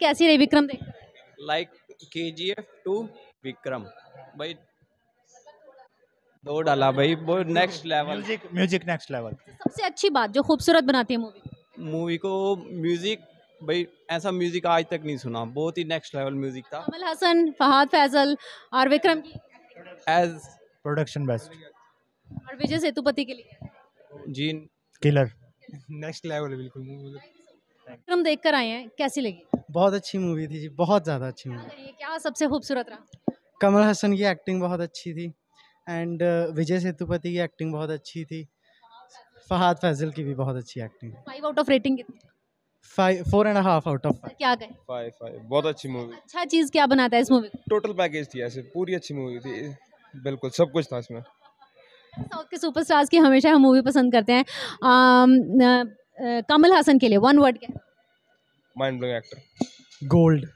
कैसी रही विक्रम देख? लाइक KGF 2 विक्रम भाई दो डाला भाई, वो next level music next level. सबसे अच्छी बात जो खूबसूरत बनाती है मूवी को म्यूजिक भाई, ऐसा म्यूजिक आज तक नहीं सुना, बहुत ही नेक्स्ट लेवल म्यूजिक था। कमल हसन, फहाद फैजल और विक्रम की एज प्रोडक्शन बेस्ट, और विजय सेतुपति के लिए जी किलर नेक्स्ट लेवल बिल्कुल। विक्रम देख कर आए हैं, कैसी लगी? बहुत अच्छी मूवी थी जी, बहुत ज्यादा अच्छी मूवी। क्या सबसे खूबसूरत रहा? कमल हसन की एक्टिंग बहुत अच्छी थी एंड विजय सेतुपति की एक्टिंग बहुत अच्छी थी, फहाद फैजल की भी बहुत अच्छी एक्टिंग। 5 आउट ऑफ रेटिंग कितनी? 4.5 आउट ऑफ 5। क्या गए? 5 बहुत अच्छी मूवी। अच्छा चीज क्या बनाता है इस मूवी? टोटल पैकेज थी, ऐसे पूरी अच्छी मूवी थी, बिल्कुल सब कुछ था इसमें। साउथ के सुपरस्टार्स की हमेशा हम मूवी पसंद करते हैं। कमल हसन के लिए 1 वर्ड क्या? Mind blowing actor, gold.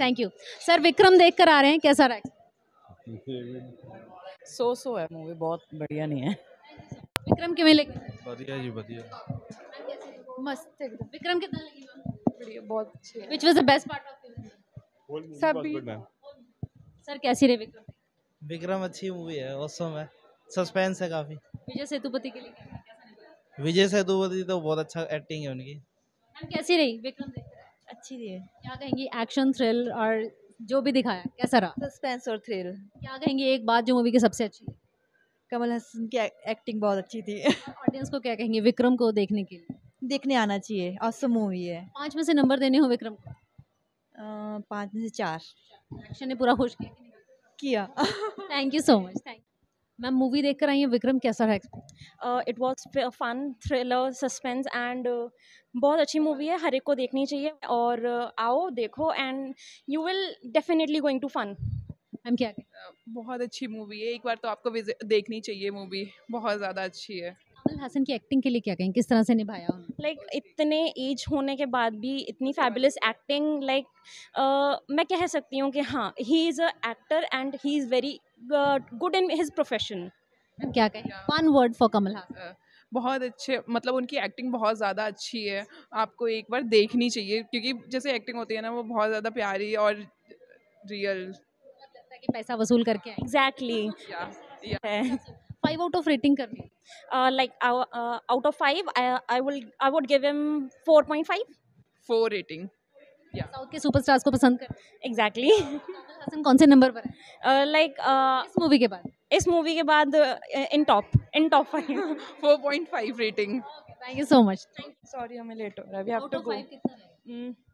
Thank you sir. Vikram देख कर आ रहे हैं, कैसा रहा? सो है मूवी, बहुत बढ़िया नहीं है। विक्रम के मिले? बढ़िया जी, बढ़िया मस्त एकदम। विक्रम कितना लगी? बढ़िया, बहुत अच्छी है। Which was the best part of the movie? सब। सर कैसी रही विक्रम? विक्रम अच्छी मूवी है, ऑसम है, सस्पेंस है काफी। विजय सेतुपति के लिए कैसा? विजय सेतुपति तो बहुत अच्छा एक्टिंग है उनकी। मैम कैसी रही विक्रम? अच्छी रही है। क्या कहेंगी एक्शन थ्रिल और जो भी दिखाया कैसा रहा? सस्पेंस और थ्रिल। क्या कहेंगे एक बात जो मूवी की सबसे अच्छी? कमल हसन की एक्टिंग बहुत अच्छी थी। ऑडियंस को क्या कहेंगे विक्रम को देखने के लिए? देखने आना चाहिए, ऑसम मूवी है। 5 में से नंबर देने हो विक्रम को? 5 में से 4। एक्शन ने पूरा खुश किया। Thank you so much. Thank ma'am, movie देख कर आई है विक्रम, कैसा रहा? It was fun thriller suspense and बहुत अच्छी मूवी है, हर एक को देखनी चाहिए और आओ देखो and you will definitely going to fun. Ma'am क्या? बहुत अच्छी मूवी है, एक बार तो आपको देखनी चाहिए, मूवी बहुत ज़्यादा अच्छी है। कमल हसन की एक्टिंग के लिए क्या कहें, किस तरह से निभाया? लाइक इतने एज होने के बाद भी इतनी फैबुलस एक्टिंग, लाइक मैं कह सकती हूँ कि हाँ he is a actor and he is very good in his profession. क्या कहें 1 वर्ड फॉर कमल हसन? बहुत अच्छे, मतलब उनकी एक्टिंग बहुत ज़्यादा अच्छी है, आपको एक बार देखनी चाहिए क्योंकि जैसे एक्टिंग होती है ना वो बहुत ज़्यादा प्यारी और रियल, लगता है कि पैसा वसूल करके। एग्जैक्टली। 5 आउट ऑफ रेटिंग करनी? Like out of 5 I would give him 4.5। 4 rating. South के सुपरस्टार्स को पसंद कर? एग्जैक्टली। हसन कौन से नंबर पर है लाइक इस मूवी के बाद? इस मूवी के बाद इन top 5। 4.5 rating. Thank you so much. Sorry हमें लेट हो रहा है।